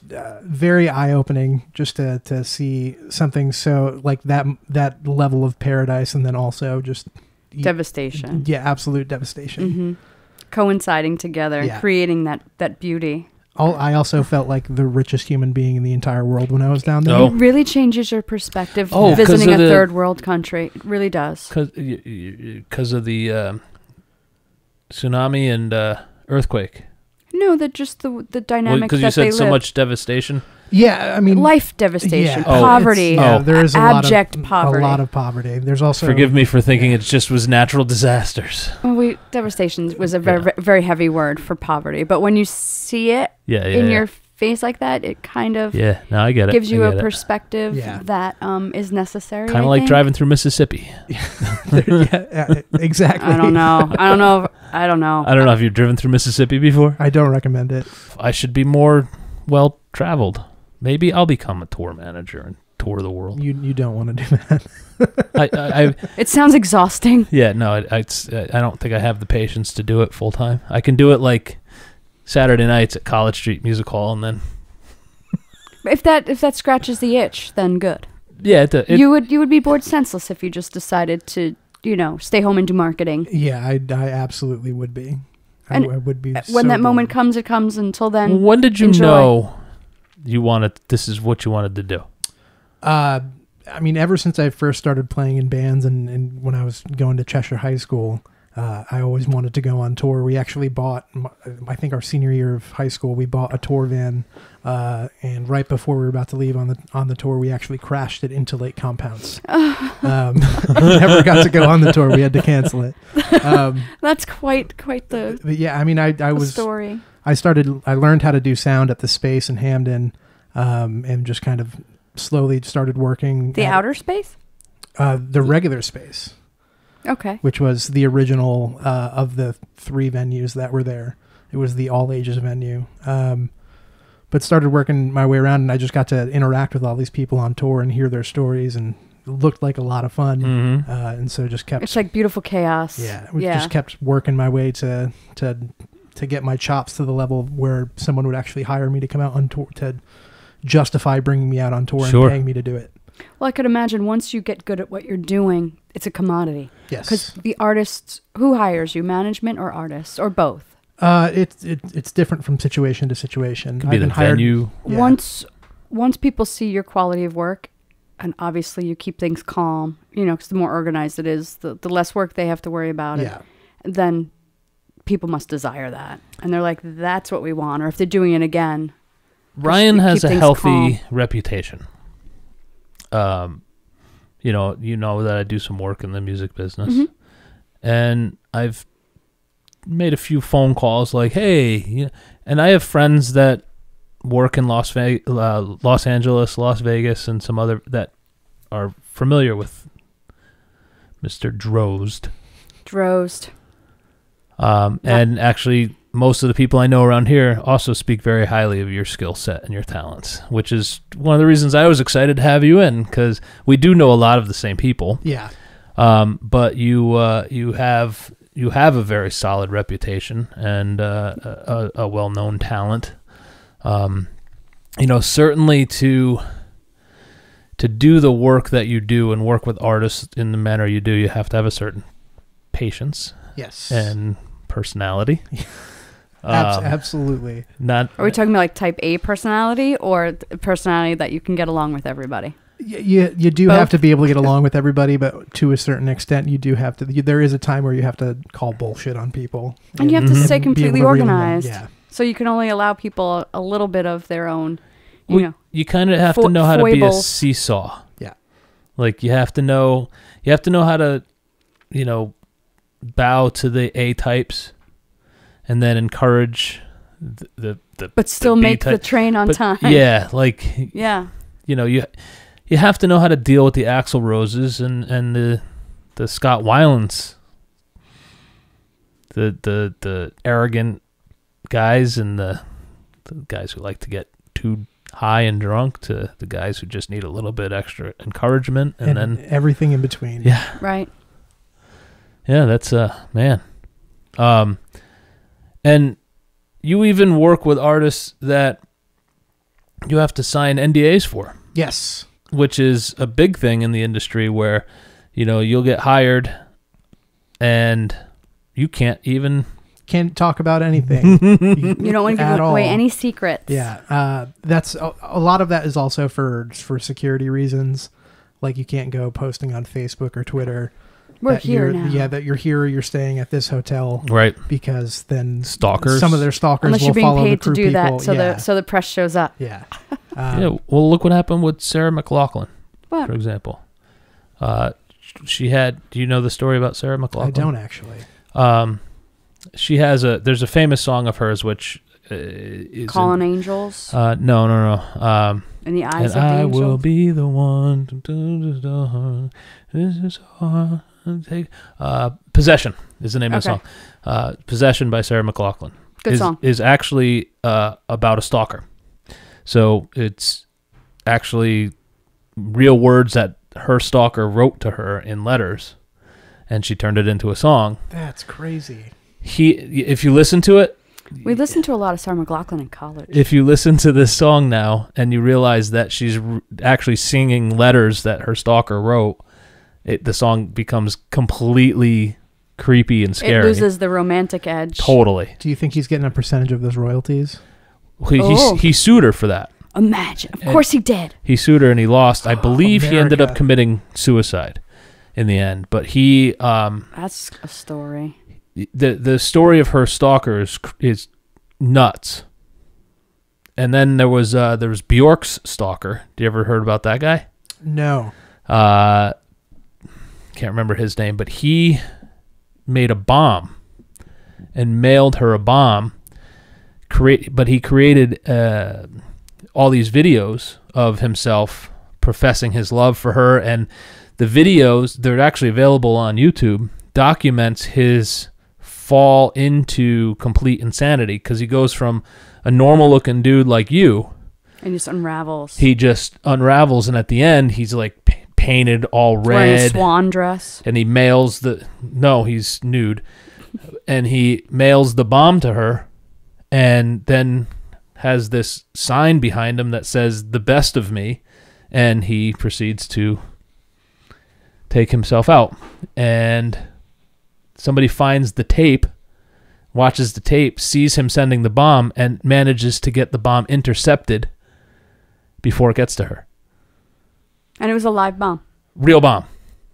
very eye-opening just to see something so like that level of paradise, and then also just devastation. Yeah, absolute devastation. Coinciding together, creating that beauty. I also felt like the richest human being in the entire world when I was down there. Oh. It really changes your perspective visiting a third world country. It really does. Because of the tsunami and earthquake. No, that just the dynamics. Because you said so much devastation. Yeah, I mean life devastation, poverty. Yeah, there is abject poverty. A lot of poverty. There's also forgive me for thinking it just was natural disasters. Well, devastation was a very very heavy word for poverty, but when you see it in your face like that, it kind of No, I get it. Gives you a perspective that is necessary. Kind of like driving through Mississippi. Exactly. I don't know if you've driven through Mississippi before. I don't recommend it. I should be more well-traveled. Maybe I'll become a tour manager and tour the world. You don't want to do that. It sounds exhausting. Yeah, no, I don't think I have the patience to do it full-time. I can do it like Saturday nights at College Street Music Hall, and then... if that scratches the itch, then good. Yeah. You would be bored senseless if you just decided to... You know, stay home and do marketing. Yeah, I absolutely would be. I would be. When that moment comes, it comes. Until then, when did you know you wanted? This is what you wanted to do. I mean, ever since I first started playing in bands, and when I was going to Cheshire High School, I always wanted to go on tour. We actually bought, I think, our senior year of high school, we bought a tour van, and right before we were about to leave on the tour, we actually crashed it into lake compounds. Never got to go on the tour. We had to cancel it. That's quite the yeah. I mean, I was I learned how to do sound at the space in Hamden, and just kind of slowly started working. The outer space. the regular space. Okay. Which was the original of the three venues that were there. It was the all ages venue. But started working my way around, and I just got to interact with all these people on tour and hear their stories, and it looked like a lot of fun. Mm-hmm. And so just kept... It's like beautiful chaos. Yeah. We just kept working my way to get my chops to the level where someone would actually hire me to come out on tour, to justify bringing me out on tour and paying me to do it. Well, I could imagine once you get good at what you're doing, it's a commodity. Yes. Because the artists, who hires you, management or artists or both? It's different from situation to situation. Could be the venue. Yeah. Once people see your quality of work, and obviously you keep things calm, you know, because the more organized it is, the less work they have to worry about. Yeah. And then people must desire that. And they're like, that's what we want. Or if they're doing it again. Ryan has a healthy reputation. You know that I do some work in the music business, mm-hmm. and I've made a few phone calls like, hey, and I have friends that work in Los Angeles, Las Vegas, and some other that are familiar with Mr. Drozd. And actually most of the people I know around here also speak very highly of your skill set and your talents, which is one of the reasons I was excited to have you in, because we do know a lot of the same people. Yeah. But you have a very solid reputation and a well-known talent. You know, certainly to do the work that you do and work with artists in the manner you do, you have to have a certain patience. Yes. And personality. Absolutely. Not. Are we talking about like type A personality or personality that you can get along with everybody? You do have to be able to get along with everybody, but to a certain extent, you do have to. There is a time where you have to call bullshit on people, and you have to stay completely organized. Yeah. So you can only allow people a little bit of their own. You kind of have to know how to be a seesaw. Yeah. Like you have to know how to, you know, bow to the A types, and then encourage the make the train on time. Yeah, like you know, you have to know how to deal with the Axl Roses and the Scott Weilands, the arrogant guys, and the guys who like to get too high and drunk, to the guys who just need a little bit extra encouragement, and then everything in between. Yeah, right. Yeah, that's man. And you even work with artists that you have to sign NDAs for. Yes. Which is a big thing in the industry where, you know, you'll get hired and you can't talk about anything. You don't want to give away any secrets. Yeah. That's a lot of that is also for security reasons. Like you can't go posting on Facebook or Twitter. We're here now. Yeah, that you're here or you're staying at this hotel. Right. Because then stalkers. Some of their stalkers unless will follow the crew people. Unless you're being paid to do that, so the press shows up. Yeah. Yeah. Well, look what happened with Sarah McLachlan, for example. She had... Do you know the story about Sarah McLachlan? I don't, actually. She has a... There's a famous song of hers, which is... Calling Angels? No. In the Eyes of the Angels? I will be the one... This is hard... Possession is the name of the song. Possession by Sarah McLachlan. Good song. Is actually about a stalker. So it's actually real words that her stalker wrote to her in letters, and she turned it into a song. That's crazy. If you listen to it... We listened to a lot of Sarah McLachlan in college. If you listen to this song now and you realize that she's actually singing letters that her stalker wrote... the song becomes completely creepy and scary. It loses the romantic edge. Totally. Do you think he's getting a percentage of those royalties? He sued her for that. Imagine. Of course he did. He sued her and he lost. I believe he ended up committing suicide in the end. But he... that's a story. The story of her stalker is nuts. And then there was Bjork's stalker. Do you ever heard about that guy? No. Can't remember his name, but he made a bomb and mailed her a bomb. But he created all these videos of himself professing his love for her, and The videos, they're actually available on YouTube, documents his fall into complete insanity, because he goes from a normal looking dude like you and just unravels. He just unravels, and at the end he's like painted all red. Wearing a swan dress. And he mails the... No, he's nude. And he mails the bomb to her, and then has this sign behind him that says, "The best of me," and he proceeds to take himself out. And somebody finds the tape, watches the tape, sees him sending the bomb, and manages to get the bomb intercepted before it gets to her. And it was a live bomb. Real bomb.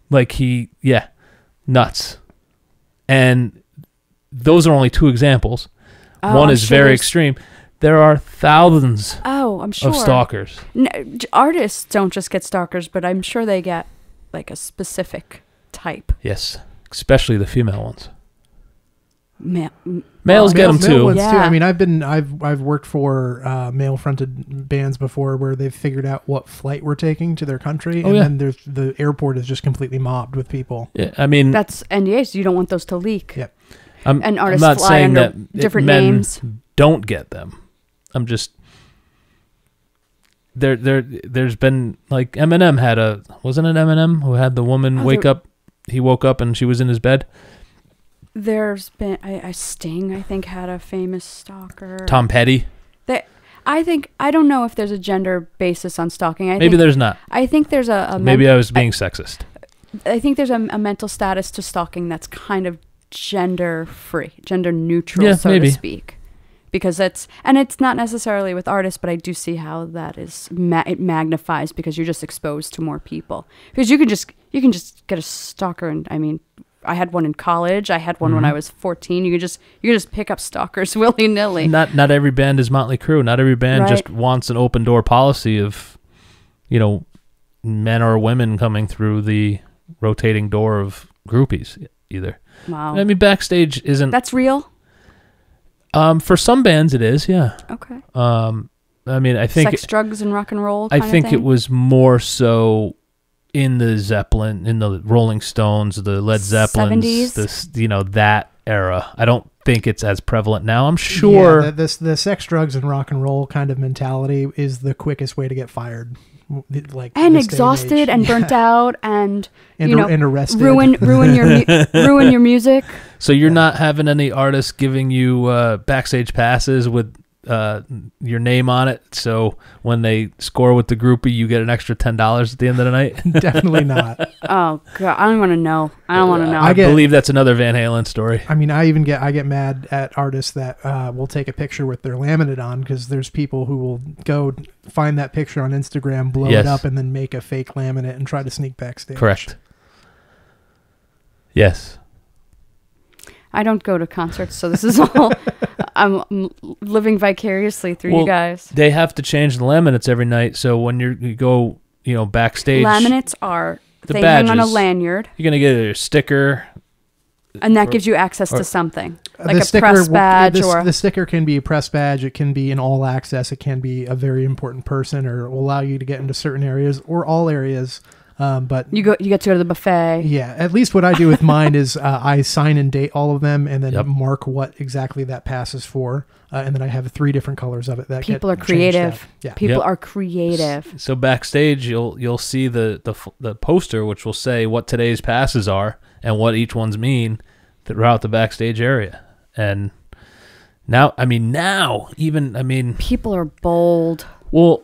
Like he... Yeah. Nuts. And those are only two examples. Oh, one is very extreme. There are thousands of stalkers. No, artists don't just get stalkers, but I'm sure they get like a specific type. Yes. Especially the female ones. Males get them too. Yeah. I mean, I've worked for male fronted bands before where they've figured out what flight we're taking to their country, and then there's the airport is just completely mobbed with people. Yeah, I mean, that's NDAs. You don't want those to leak. Yeah, and artists I'm not fly saying under that different men names. Don't get them. I'm just there's been like Eminem had a wasn't it Eminem who had the woman wake up? He woke up and she was in his bed. There's been Sting, I think, had a famous stalker. Tom Petty. I don't know if there's a gender basis on stalking. Maybe there's not. I think there's a maybe I was being sexist. I think there's a mental status to stalking that's kind of gender free, gender neutral, so to speak. Because it's not necessarily with artists, but I do see how that is it magnifies because you're just exposed to more people. Because you can just get a stalker, and I mean. I had one in college. I had one when I was 14. You could just pick up stalkers willy nilly. Not every band is Motley Crue. Not every band just wants an open door policy of, you know, men or women coming through the rotating door of groupies either. Wow. I mean, backstage isn't. That's real. For some bands it is, yeah. Okay. I mean, I think sex, drugs, and rock and roll. I think it was more so. In the Zeppelin, in the Rolling Stones, the Led Zeppelins, you know, that era. I don't think it's as prevalent now. I'm sure the sex, drugs, and rock and roll kind of mentality is the quickest way to get fired, like exhausted and burnt out and arrested. Ruin your music. So you're not having any artists giving you backstage passes with. Your name on it, so when they score with the groupie you get an extra $10 at the end of the night. Definitely not. Oh god, I don't want to know. I believe that's another Van Halen story. I mean, I get mad at artists that will take a picture with their laminate on, because there's people who will go find that picture on Instagram, blow it up, and then make a fake laminate and try to sneak backstage. Correct. Yes. I don't go to concerts, so this is all I'm living vicariously through you guys. They have to change the laminates every night, so when you go, you know, backstage, laminates are they hang on a lanyard. You're gonna get a sticker, and that gives you access to something like a press badge. Or the sticker can be a press badge. It can be an all access. It can be a very important person, or will allow you to get into certain areas or all areas. But you get to go to the buffet. Yeah, at least what I do with mine is I sign and date all of them, and then mark what exactly that pass is for, and then I have 3 different colors of it. That people are creative. Yeah. People are creative. So backstage, you'll see the poster, which will say what today's passes are and what each one's mean throughout the backstage area. And now, I mean, people are bold. Well.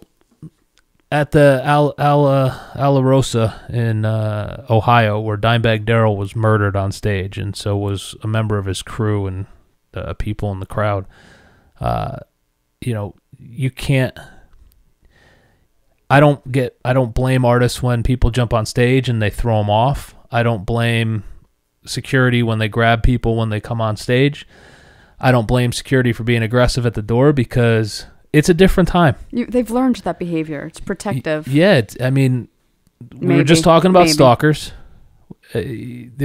At the Alarosa in Ohio, where Dimebag Darrell was murdered on stage, and so was a member of his crew and people in the crowd, you know, you can't. I don't blame artists when people jump on stage and they throw them off. I don't blame security when they grab people when they come on stage. I don't blame security for being aggressive at the door, because. It's a different time. They've learned that behavior. It's protective. Yeah, I mean, we were just talking about stalkers. It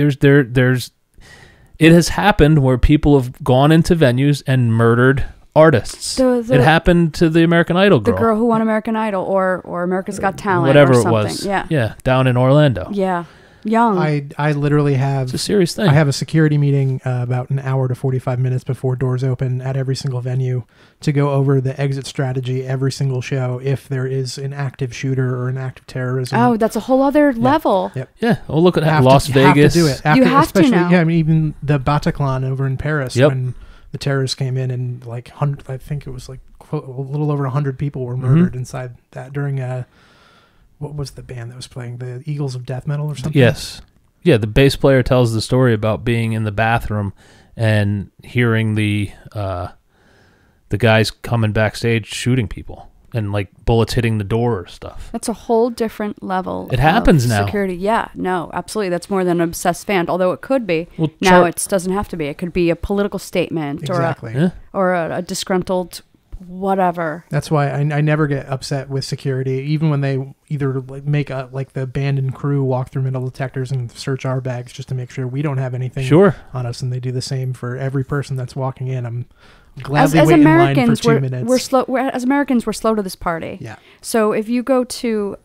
has happened where people have gone into venues and murdered artists. It happened to the American Idol girl. The girl who won American Idol or America's Got Talent, whatever or something. It was. Yeah. Yeah, down in Orlando. Yeah. Young. I literally have... It's a serious thing. I have a security meeting about an hour to 45 minutes before doors open at every single venue to go over the exit strategy every single show if there is an active shooter or an act of terrorism. Oh, that's a whole other level. Yep. Yeah. Oh, look at Las Vegas. You have to do it. After, you have to now. Yeah, I mean, even the Bataclan over in Paris when the terrorists came in and like, I think it was like a little over 100 people were murdered inside that during a... What was the band that was playing? The Eagles of Death Metal or something? Yes. Yeah, the bass player tells the story about being in the bathroom and hearing the guys coming backstage shooting people and like bullets hitting the door or stuff. That's a whole different level. It happens now. Security. Yeah, no, absolutely. That's more than an obsessed fan, although it could be. Well, now it doesn't have to be. It could be a political statement or a disgruntled... whatever. That's why I never get upset with security, even when they either make a, like the band and crew walk through metal detectors and search our bags just to make sure we don't have anything on us, and they do the same for every person that's walking in. I'm glad we wait in line for 2 minutes. We're slow. As Americans, we're slow to this party. Yeah. So if you go to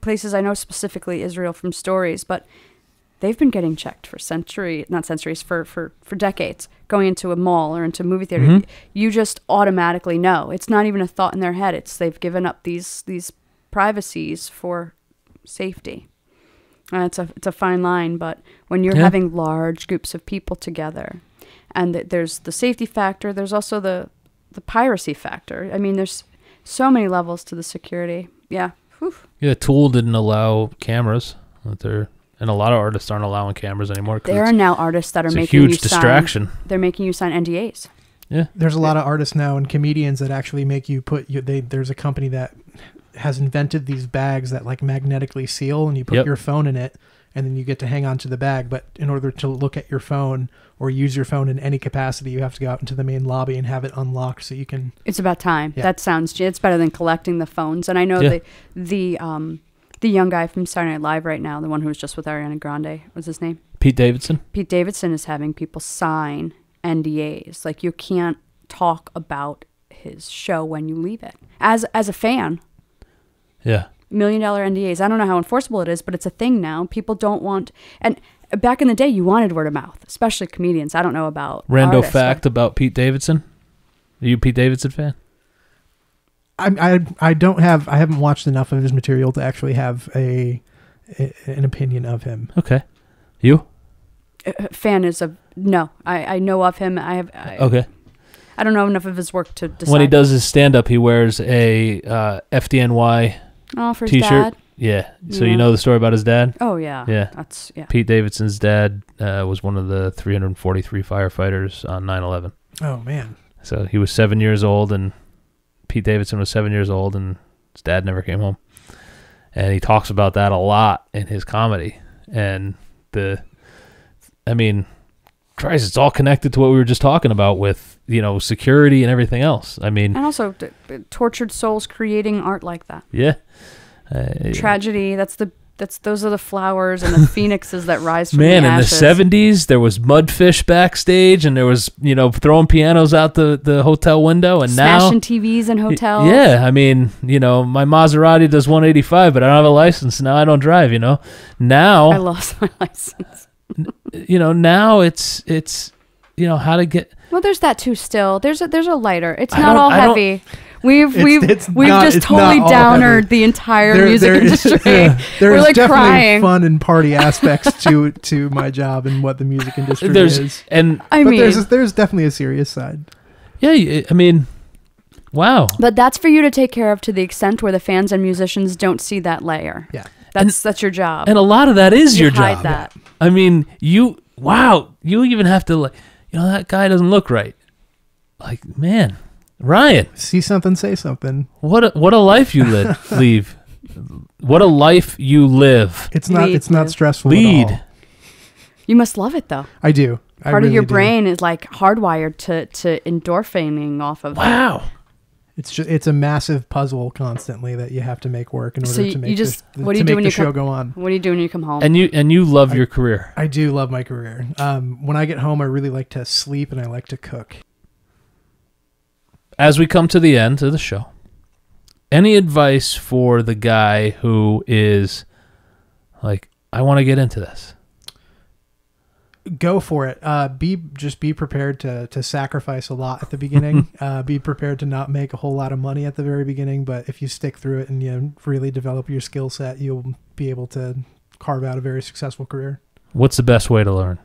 places, I know specifically Israel from stories, but they've been getting checked for for decades. Going into a mall or into a movie theater, you just automatically know. It's not even a thought in their head. It's they've given up these privacies for safety. It's a fine line, but when you're having large groups of people together, and there's the safety factor, there's also the piracy factor. I mean, there's so many levels to the security. Yeah. Whew. Yeah. Tool didn't allow cameras out there. And a lot of artists aren't allowing cameras anymore. There are now artists that are making you sign. It's a huge distraction. They're making you sign NDAs. Yeah. There's a lot of artists now and comedians that actually make you put... there's a company that has invented these bags that like magnetically seal, and you put your phone in it, and then you get to hang on to the bag. But in order to look at your phone or use your phone in any capacity, you have to go out into the main lobby and have it unlocked so you can... It's about time. Yeah. That sounds... It's better than collecting the phones. And I know the young guy from Saturday Night Live right now, the one who was just with Ariana Grande, what's his name? Pete Davidson. Pete Davidson is having people sign NDAs. Like, you can't talk about his show when you leave it. As a fan. Yeah. $1 million NDAs. I don't know how enforceable it is, but it's a thing now. People don't want... And back in the day, you wanted word of mouth, especially comedians. I don't know about artists, fact about Pete Davidson. Are you a Pete Davidson fan? I haven't watched enough of his material to actually have an opinion of him. Okay, you? Fan is a no. I know of him. I don't know enough of his work to decide. When he does his stand up, he wears a FDNY t-shirt. His dad? Yeah. So you know the story about his dad? Oh yeah. Yeah. That's Pete Davidson's dad was one of the 343 firefighters on 9/11. Oh man. So he was 7 years old and. Pete Davidson was 7 years old and his dad never came home. And he talks about that a lot in his comedy. And Christ, it's all connected to what we were just talking about with, security and everything else. I mean. And also tortured souls creating art like that. Yeah. Tragedy. Those are the flowers and the phoenixes that rise from the ashes. Man, in the 70s, there was mudfish backstage, and there was, throwing pianos out the hotel window, and smashing TVs in hotels. Yeah, I mean, my Maserati does 185, but I don't have a license now. I don't drive. Now I lost my license. Now it's how to get. Well, there's that too. Still, there's a lighter. It's not all heavy. We've just totally downered the entire music industry. There's like definitely crying. Fun and party aspects to my job and what the music industry is. There's definitely a serious side. Yeah, I mean, wow. But that's for you to take care of to the extent where the fans and musicians don't see that layer. Yeah, that's your job. And a lot of that is your job. That. I mean, you even have to like, that guy doesn't look right. Like, man. Ryan, see something, say something. What a life you live. What a life you live. It's not stressful at all. You must love it though. I do. Part of your brain is like hardwired to endorphining off of. Wow. It's a massive puzzle constantly that you have to make work in order to make the show go on. What do you do when you come home? And you love your career. I do love my career. When I get home, I really like to sleep and I like to cook. As we come to the end of the show, any advice for the guy who is like, I want to get into this? Go for it. Just be prepared to sacrifice a lot at the beginning. Be prepared to not make a whole lot of money at the very beginning, but if you stick through it and you really develop your skill set, you'll be able to carve out a very successful career. What's the best way to learn?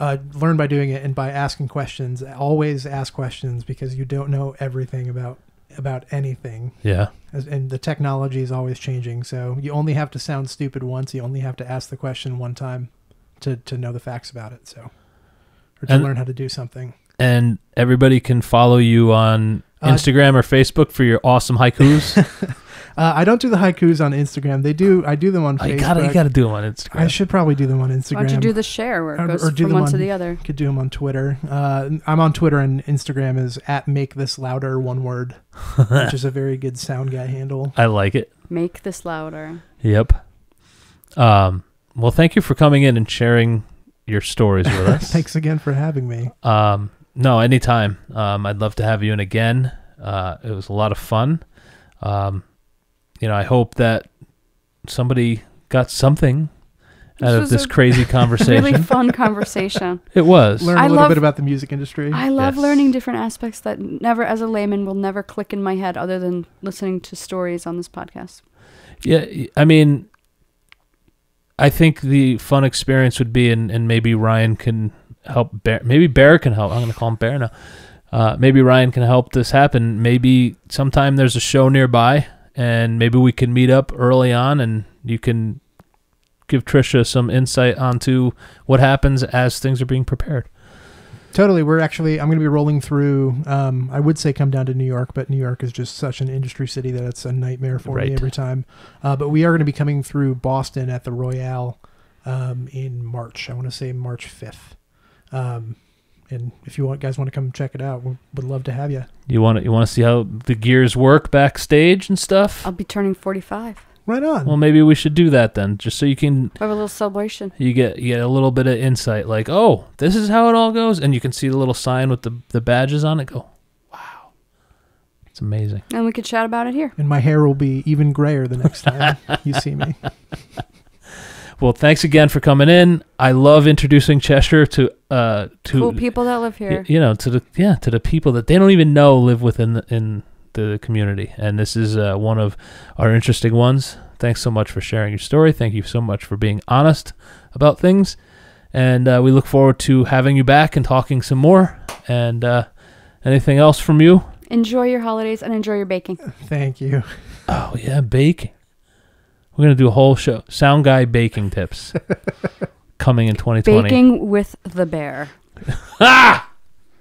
Learn by doing it and by asking questions. Always ask questions because you don't know everything about anything. Yeah. And the technology is always changing, so you only have to sound stupid once. You only have to ask the question one time to know the facts about it, so or to learn how to do something. And everybody can follow you on Instagram or Facebook for your awesome haikus. I don't do the haikus on Instagram. I do them on Facebook. You gotta do them on Instagram. I should probably do them on Instagram. Why don't you do the share where it goes from one to the other? Could do them on Twitter. I'm on Twitter, and Instagram is @MakeThisLouder, one word, which is a very good sound guy handle. I like it. Make This Louder. Yep. Well, thank you for coming in and sharing your stories with us. Thanks again for having me. No, anytime. I'd love to have you in again. It was a lot of fun. You know, I hope that somebody got something out of this crazy conversation. Really fun conversation. It was. Learn a little bit about the music industry. I love learning different aspects that never, as a layman, will never click in my head other than listening to stories on this podcast. Yeah, I mean, I think the fun experience would be, and maybe Ryan can help, maybe Bear can help. I'm going to call him Bear now. Maybe Ryan can help this happen. Maybe sometime there's a show nearby, and maybe we can meet up early on and you can give Trisha some insight onto what happens as things are being prepared. Totally. I'm going to be rolling through, I would say come down to New York, but New York is just such an industry city that it's a nightmare for me every time. But we are going to be coming through Boston at the Royale in March. I want to say March 5th. And if you guys want to come check it out, we would love to have you. You want to see how the gears work backstage and stuff? I'll be turning 45. Right on. Well, maybe we should do that then, just so you can have a little celebration. You get a little bit of insight, like, oh, this is how it all goes, and you can see the little sign with the badges on it. Go, wow, it's amazing. And we could chat about it here. And my hair will be even grayer the next time you see me. Well, thanks again for coming in. I love introducing Cheshire to cool people that live here. You know, to the people that they don't even know live within the community. And this is one of our interesting ones. Thanks so much for sharing your story. Thank you so much for being honest about things. And we look forward to having you back and talking some more. And anything else from you? Enjoy your holidays and enjoy your baking. Thank you. Oh yeah, baking. We're going to do a whole show. Sound guy baking tips coming in 2020. Baking with the Bear. Ah!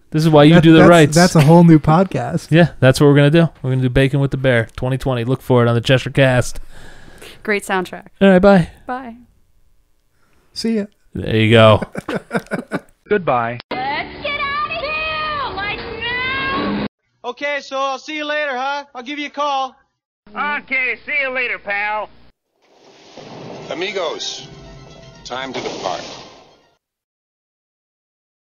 This is why you do the rights. That's a whole new podcast. Yeah, that's what we're going to do. We're going to do Baking with the Bear 2020. Look for it on the Cheshire Cast. Great soundtrack. All right, bye. Bye. See ya. There you go. Goodbye. Let's get out of here like now. Okay, so I'll see you later, huh? I'll give you a call. Okay, see you later, pal. Amigos, time to depart.